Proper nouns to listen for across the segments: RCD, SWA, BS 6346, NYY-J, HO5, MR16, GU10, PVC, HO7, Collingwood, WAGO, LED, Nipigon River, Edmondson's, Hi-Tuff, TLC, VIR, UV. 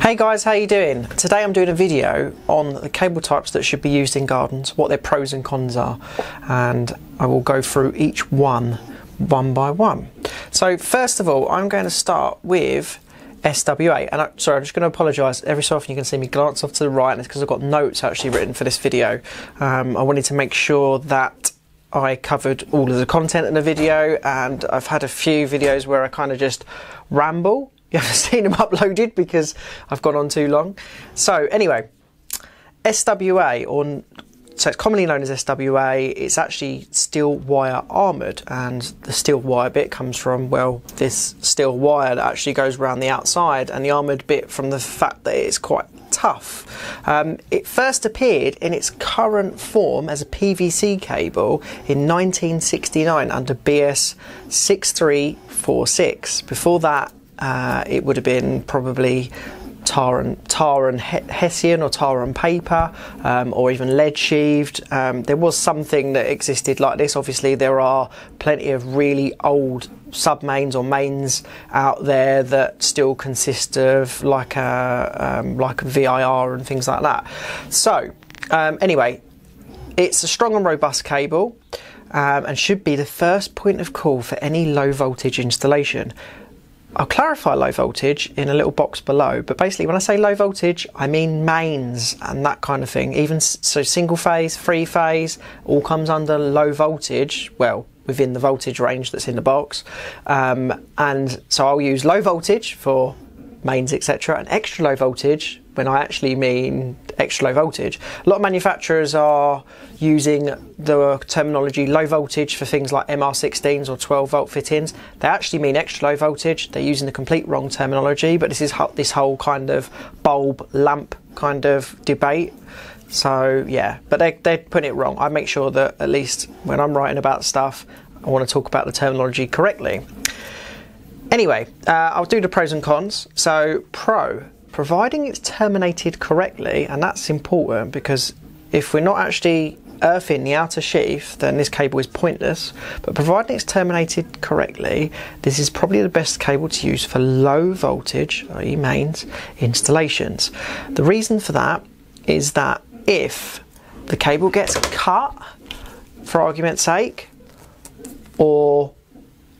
Hey guys, how you doing? Today I'm doing a video on the cable types that should be used in gardens, what their pros and cons are, and I will go through each one by one. So first of all, I'm going to start with SWA, and I'm just going to apologise. Every so often you can see me glance off to the right, and it's because I've got notes actually written for this video. I wanted to make sure that I covered all of the content in the video, and I've had a few videos where I kind of just ramble. You haven't seen them uploaded because I've gone on too long. So anyway, SWA, or so it's commonly known as SWA, it's actually steel wire armoured, and the steel wire bit comes from, well, this steel wire that actually goes around the outside, and the armoured bit from the fact that it's quite tough. It first appeared in its current form as a PVC cable in 1969 under BS 6346. Before that, it would have been probably tar and hessian, or tar and paper, or even lead sheathed. There was something that existed like this. Obviously there are plenty of really old sub-mains or mains out there that still consist of like a VIR and things like that. So anyway, it's a strong and robust cable, and should be the first point of call for any low voltage installation. I'll clarify low voltage in a little box below, but basically when I say low voltage, I mean mains and that kind of thing. Even so, single phase, three phase, all comes under low voltage, well, within the voltage range that's in the box. And so I'll use low voltage for mains, etc., and extra low voltage when I actually mean extra low voltage. A lot of manufacturers are using the terminology low voltage for things like MR16s or 12 volt fittings. They actually mean extra low voltage. They're using the complete wrong terminology, but this is this whole kind of bulb lamp kind of debate. So yeah, but they're putting it wrong. I make sure that at least when I'm writing about stuff, I want to talk about the terminology correctly. Anyway, I'll do the pros and cons. So pro, providing it's terminated correctly, and that's important because if we're not actually earthing the outer sheath, then this cable is pointless. But providing it's terminated correctly, this is probably the best cable to use for low voltage, i.e. mains, installations. The reason for that is that if the cable gets cut, for argument's sake, or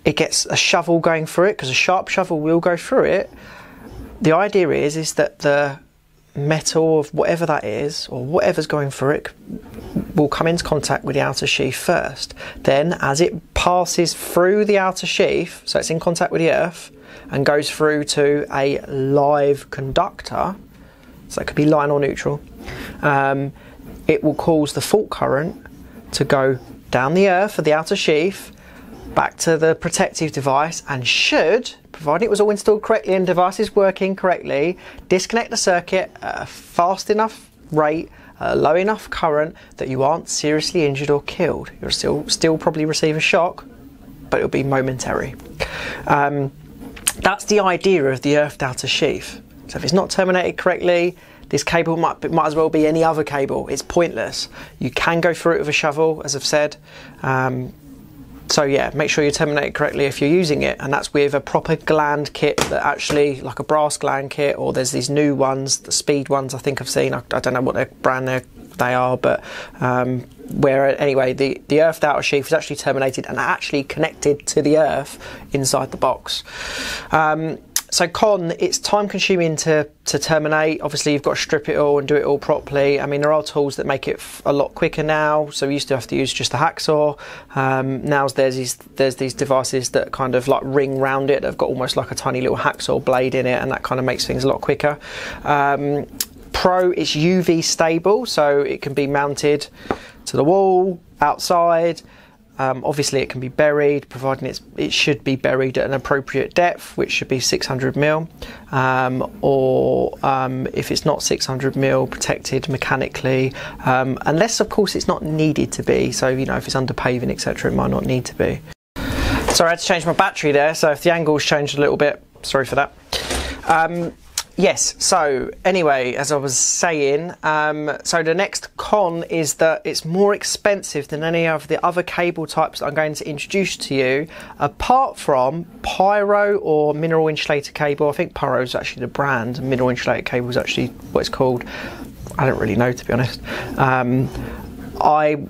it gets a shovel going through it, because a sharp shovel will go through it, the idea is that the metal of whatever that is, or whatever's going through it, will come into contact with the outer sheath first. Then as it passes through the outer sheath, so it's in contact with the earth and goes through to a live conductor, so that could be line or neutral, it will cause the fault current to go down the earth of the outer sheath back to the protective device, and should, provided it was all installed correctly and device is working correctly, disconnect the circuit at a fast enough rate, a low enough current that you aren't seriously injured or killed. You'll still probably receive a shock, but it'll be momentary. That's the idea of the earthed outer sheath. So if it's not terminated correctly, this cable might as well be any other cable. It's pointless. You can go through it with a shovel, as I've said. So yeah, make sure you terminate it correctly if you're using it, and that's with a proper gland kit that actually, like a brass gland kit, or there's these new ones, the speed ones I think I've seen, I don't know what their brand they are, but where anyway, the earthed outer sheath is actually terminated and actually connected to the earth inside the box. So con, it's time consuming to terminate. Obviously you've got to strip it all and do it all properly. I mean, there are tools that make it a lot quicker now. So we used to have to use just a hacksaw. Now there's these devices that kind of like ring round it. They've got almost like a tiny little hacksaw blade in it, and that kind of makes things a lot quicker. Pro, it's UV stable, so it can be mounted to the wall, outside. Obviously it can be buried, providing it should be buried at an appropriate depth, which should be 600 mil, or if it's not 600 mil, protected mechanically, unless of course it's not needed to be. So you know, if it's under paving, etc., it might not need to be. Sorry, I had to change my battery there, so if the angle's changed a little bit, sorry for that. Yes, so anyway, as I was saying, so the next con is that it's more expensive than any of the other cable types that I'm going to introduce to you, apart from pyro or mineral insulator cable. I think pyro is actually the brand, mineral insulator cable is actually what it's called. I don't really know, to be honest. I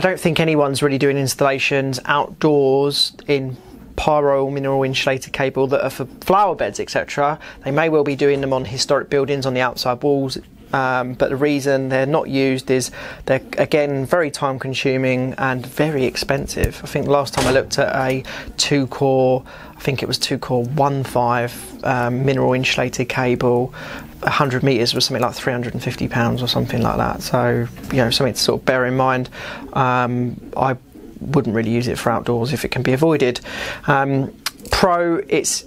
don't think anyone's really doing installations outdoors in pyro mineral insulator cable that are for flower beds, etc. They may well be doing them on historic buildings on the outside walls, but the reason they're not used is they're, again, very time consuming and very expensive. I think last time I looked at a two-core, I think it was two-core 1.5 mineral insulated cable, 100 metres was something like £350 or something like that. So, you know, something to sort of bear in mind. I wouldn't really use it for outdoors if it can be avoided. Pro, it's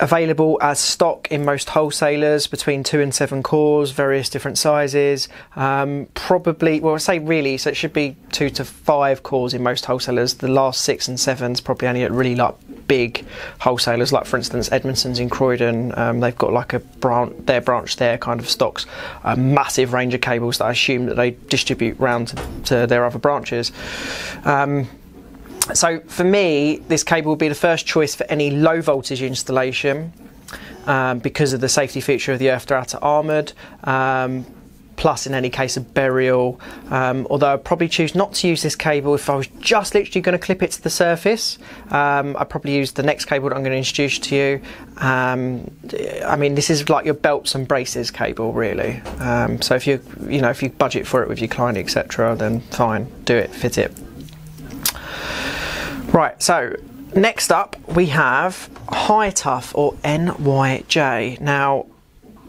available as stock in most wholesalers between 2 and 7 cores, various different sizes. Probably, well, I say really, so it should be 2 to 5 cores in most wholesalers. The last 6 and 7s probably only at really like big wholesalers, like for instance Edmondson's in Croydon. They've got like a branch there kind of stocks a massive range of cables that I assume that they distribute round to their other branches. So for me, this cable would be the first choice for any low voltage installation because of the safety feature of the earth to outer armoured, plus in any case of burial, although I'd probably choose not to use this cable if I was just literally going to clip it to the surface. I'd probably use the next cable that I'm going to introduce to you. I mean, this is like your belts and braces cable really, so if you budget for it with your client, etc., then fine, do it, fit it. Right, so next up we have Hi-Tuff or NYY-J. Now,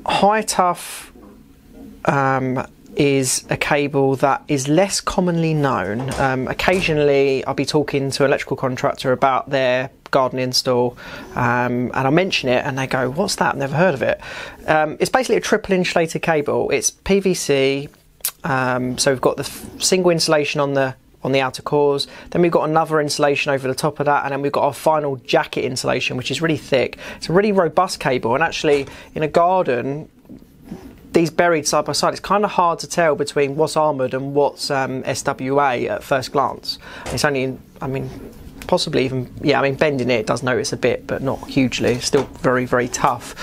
Hi-Tuff is a cable that is less commonly known. Occasionally I'll be talking to an electrical contractor about their garden install, and I mention it and they go, what's that? I've never heard of it. It's basically a triple insulated cable. It's PVC, so we've got the single insulation on the outer cores, then we've got another insulation over the top of that, and then we've got our final jacket insulation, which is really thick. It's a really robust cable, and actually in a garden, these buried side by side, it's kind of hard to tell between what's armoured and what's SWA at first glance. It's only, I mean, possibly even, yeah, I mean, bending it does notice a bit, but not hugely. It's still very, very tough.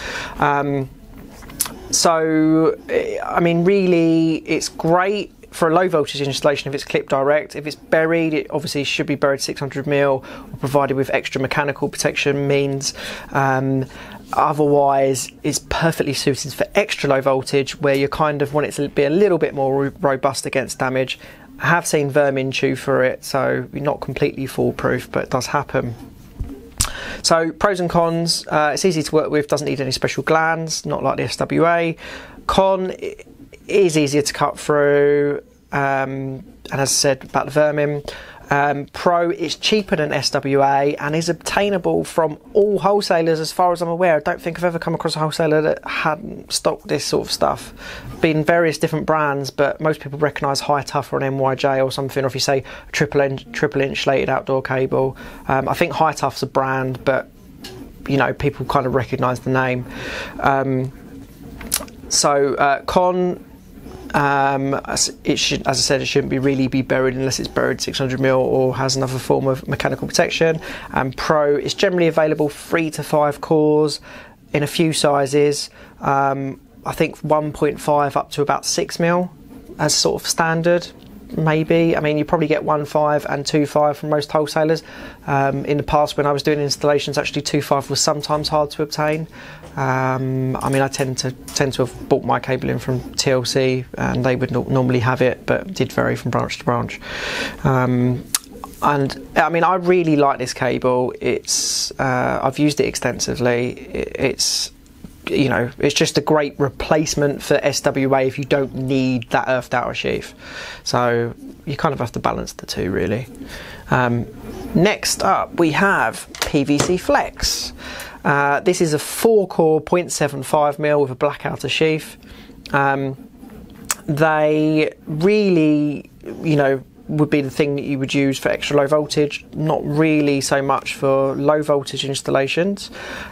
So, I mean, really, it's great for a low voltage installation if it's clipped direct. If it's buried, it obviously should be buried 600mm, provided with extra mechanical protection means. Otherwise, it's perfectly suited for extra low voltage where you kind of want it to be a little bit more robust against damage. I have seen vermin chew for it, so you're not completely foolproof, but it does happen. So, pros and cons. It's easy to work with, doesn't need any special glands, not like the SWA. Con, it is easier to cut through, and as I said about the vermin. Pro, it's cheaper than SWA and is obtainable from all wholesalers as far as I'm aware. I don't think I've ever come across a wholesaler that hadn't stocked this sort of stuff. Been various different brands, but most people recognise Hi-Tuff or an NYY or something, or if you say triple insulated outdoor cable. I think Hi-Tuff's a brand, but you know, people kind of recognise the name. Con, it should, as I said, it shouldn't be really be buried unless it's buried 600mm or has another form of mechanical protection. And Pro is generally available 3 to 5 cores in a few sizes. I think 1.5 up to about 6mm as sort of standard. Maybe, I mean, you probably get 1.5 and 2.5 from most wholesalers. In the past, when I was doing installations, actually 2.5 was sometimes hard to obtain. I mean, I tend to have bought my cable in from TLC, and they would normally have it, but it did vary from branch to branch. And I mean, I really like this cable. It's I've used it extensively. It's you know, it's just a great replacement for SWA if you don't need that earthed outer sheath. So you kind of have to balance the two really. Next up we have PVC Flex. This is a 4-core 0.75mm with a black outer sheath. They really, you know, would be the thing that you would use for extra low voltage, not really so much for low voltage installations.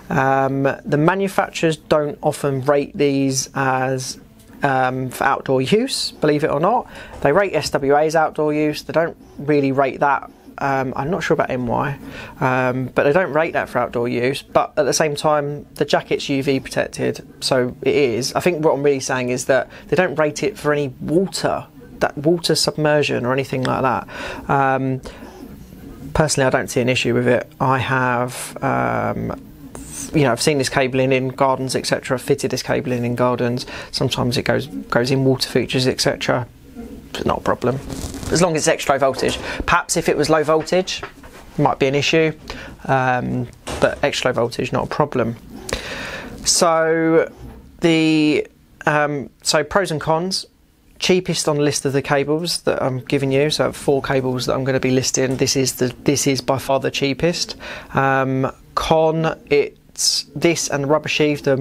The manufacturers don't often rate these as for outdoor use, believe it or not. They rate SWA's outdoor use, they don't really rate that. I'm not sure about NY, but they don't rate that for outdoor use. But at the same time, the jacket's UV protected, so it is. I think what I'm really saying is that they don't rate it for any water, that water submersion or anything like that. Personally, I don't see an issue with it. I have, you know, I've seen this cabling in gardens, etc. I've fitted this cabling in gardens. Sometimes it goes in water features, etc. Not a problem, as long as it's extra low voltage. Perhaps if it was low voltage, might be an issue, but extra low voltage, not a problem. So the so pros and cons. Cheapest on the list of the cables that I'm giving you, so I have 4 cables that I'm going to be listing. This is by far the cheapest. Con, it's this and the rubber sheath, the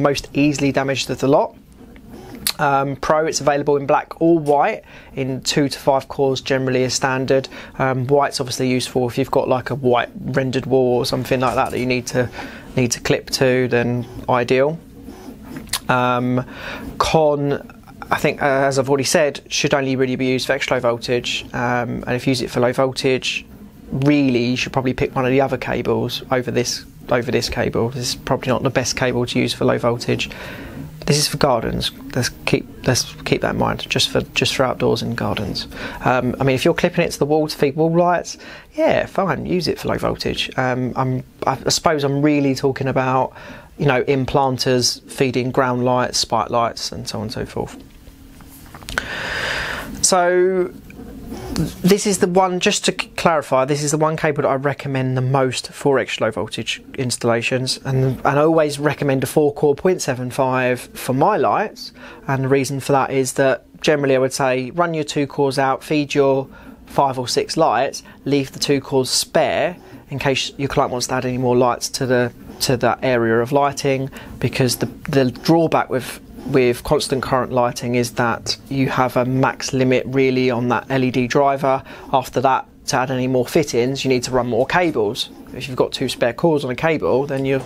most easily damaged of the lot. Pro, it's available in black or white in 2 to 5 cores generally as standard. White's obviously useful if you've got like a white rendered wall or something like that that you need to clip to, then ideal. Con, I think, as I've already said, should only really be used for extra low voltage, and if you use it for low voltage, really you should probably pick one of the other cables over this cable. This is probably not the best cable to use for low voltage. This is for gardens. Let's keep that in mind. Just for outdoors and gardens. I mean, if you're clipping it to the wall to feed wall lights, yeah, fine. Use it for low voltage. I suppose I'm really talking about, you know, implanters feeding ground lights, spike lights, and so on and so forth. So this is the one, just to clarify, this is the one cable that I recommend the most for extra low voltage installations, and I always recommend a 4-core 0.75 for my lights, and the reason for that is that generally I would say run your 2 cores out, feed your 5 or 6 lights, leave the 2 cores spare in case your client wants to add any more lights to that area of lighting, because the drawback with constant current lighting is that you have a max limit really on that LED driver. After that, to add any more fittings, you need to run more cables. If you've got 2 spare cores on a cable, then you're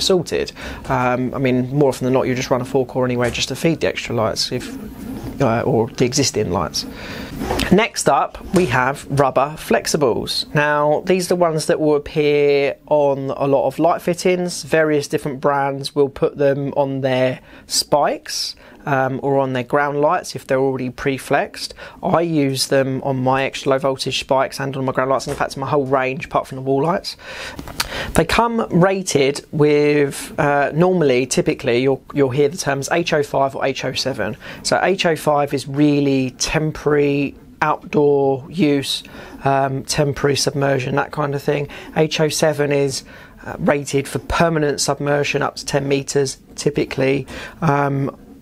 sorted. I mean, more often than not, you just run a 4-core anyway just to feed the extra lights, or the existing lights. Next up, we have rubber flexibles. Now, these are the ones that will appear on a lot of light fittings. Various different brands will put them on their spikes or on their ground lights if they're already pre-flexed. I use them on my extra low voltage spikes and on my ground lights, and in fact my whole range apart from the wall lights. They come rated with, normally, typically, you'll hear the terms HO5 or HO7. So HO5 is really temporary outdoor use, temporary submersion, that kind of thing. HO7 is rated for permanent submersion up to 10 meters, typically.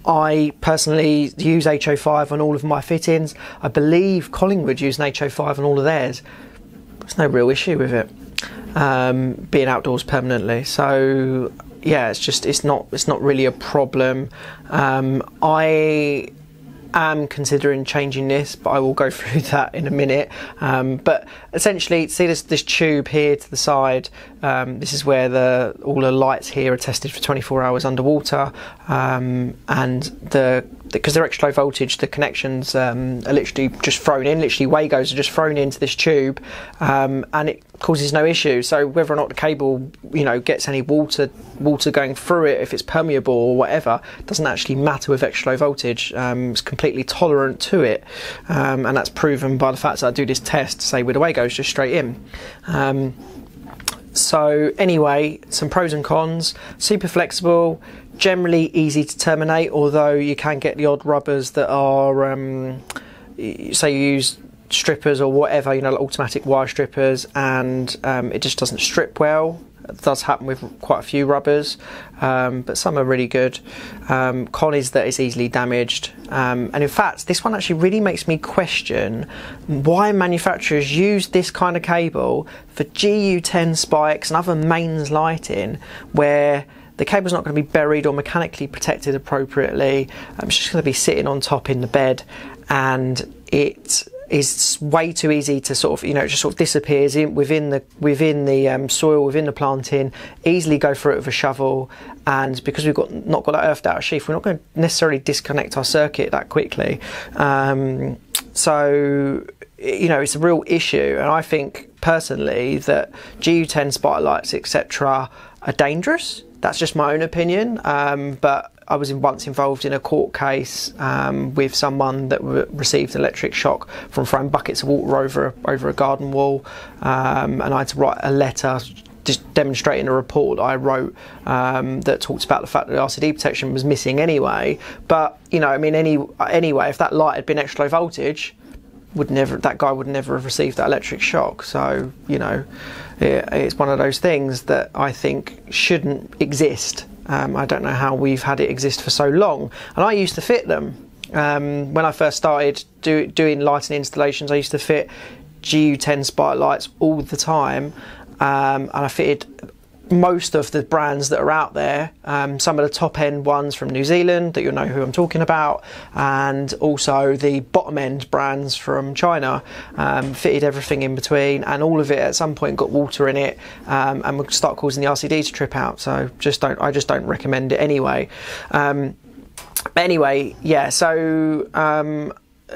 I personally use HO5 on all of my fittings. I believe Collingwood use an HO5 on all of theirs. There's no real issue with it being outdoors permanently. So yeah, it's not really a problem. I am considering changing this, but I will go through that in a minute. But essentially, see this tube here to the side. This is where all the lights here are tested for 24 hours underwater, and because they're extra low voltage, the connections are literally just thrown in. Literally, WAGOs are just thrown into this tube, and it causes no issue. So whether or not the cable, you know, gets any water going through it, if it's permeable or whatever, doesn't actually matter with extra low voltage. It's completely tolerant to it, and that's proven by the fact that I do this test, say with the WAGOs, just straight in. So anyway, some pros and cons. Super flexible, generally easy to terminate, although you can get the odd rubbers that are, say you use strippers or whatever, you know, like automatic wire strippers, and it just doesn't strip well. It does happen with quite a few rubbers, but some are really good. Con is that it's easily damaged, and in fact this one actually really makes me question why manufacturers use this kind of cable for GU10 spikes and other mains lighting, where the cable's not going to be buried or mechanically protected appropriately. It's just going to be sitting on top in the bed, and it is way too easy to sort of, you know, it just sort of disappears in, within the soil, within the planting. Easily go through it with a shovel, and because we've not got that earthed out of sheaf, we're not going to necessarily disconnect our circuit that quickly. So, you know, it's a real issue, and I think personally that GU10 spider lights, etc., are dangerous. That's just my own opinion, but I was once involved in a court case with someone that received an electric shock from throwing buckets of water over a garden wall, and I had to write a letter just demonstrating a report I wrote that talked about the fact that the RCD protection was missing anyway. But, you know, I mean, anyway, if that light had been extra low voltage, that guy would never have received that electric shock. So, you know, it's one of those things that I think shouldn't exist. I don't know how we've had it exist for so long, and I used to fit them when I first started doing lighting installations. I used to fit GU10 spider lights all the time, and I fitted most of the brands that are out there, some of the top end ones from New Zealand that you'll know who I'm talking about, and also the bottom end brands from China. Fitted everything in between, and all of it at some point got water in it, and would start causing the RCD to trip out. So I just don't recommend it anyway. Yeah, so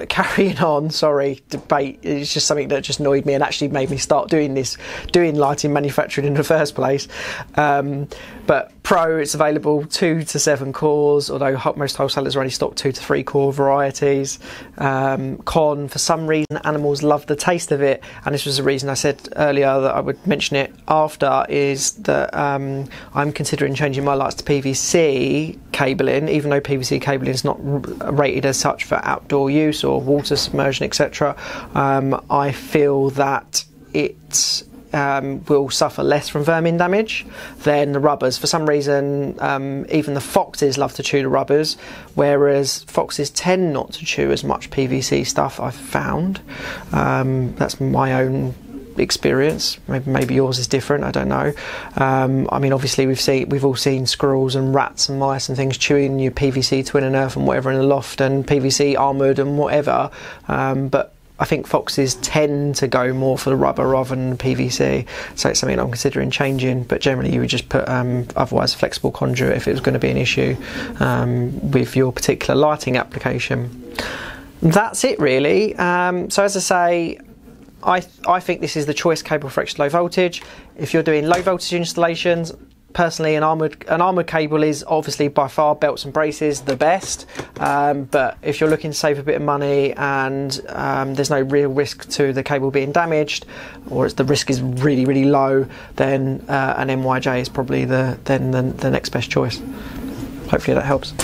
carrying on, sorry, debate is just something that just annoyed me and actually made me start doing lighting manufacturing in the first place. But Pro, it's available 2 to 7 cores, although most wholesalers already stock 2 to 3 core varieties. Con, for some reason animals love the taste of it, and this was the reason I said earlier that I would mention it after, is that I'm considering changing my lights to PVC cabling, even though PVC cabling is not rated as such for outdoor use or water submersion, etc. I feel that it will suffer less from vermin damage than the rubbers. For some reason, even the foxes love to chew the rubbers, whereas foxes tend not to chew as much PVC stuff, I've found. That's my own experience. Maybe yours is different, I don't know. I mean, obviously we've all seen squirrels and rats and mice and things chewing your PVC twin and earth and whatever in the loft, and PVC armoured and whatever, but I think foxes tend to go more for the rubber rather than PVC, so it's something I'm considering changing. But generally you would just put otherwise flexible conduit if it was going to be an issue with your particular lighting application. That's it really. So as I say, I think this is the choice cable for extra low voltage. If you're doing low voltage installations, personally an armoured cable is obviously by far, belts and braces, the best. But if you're looking to save a bit of money and there's no real risk to the cable being damaged, or the risk is really, really low, then an NYY-J is probably the next best choice. Hopefully that helps.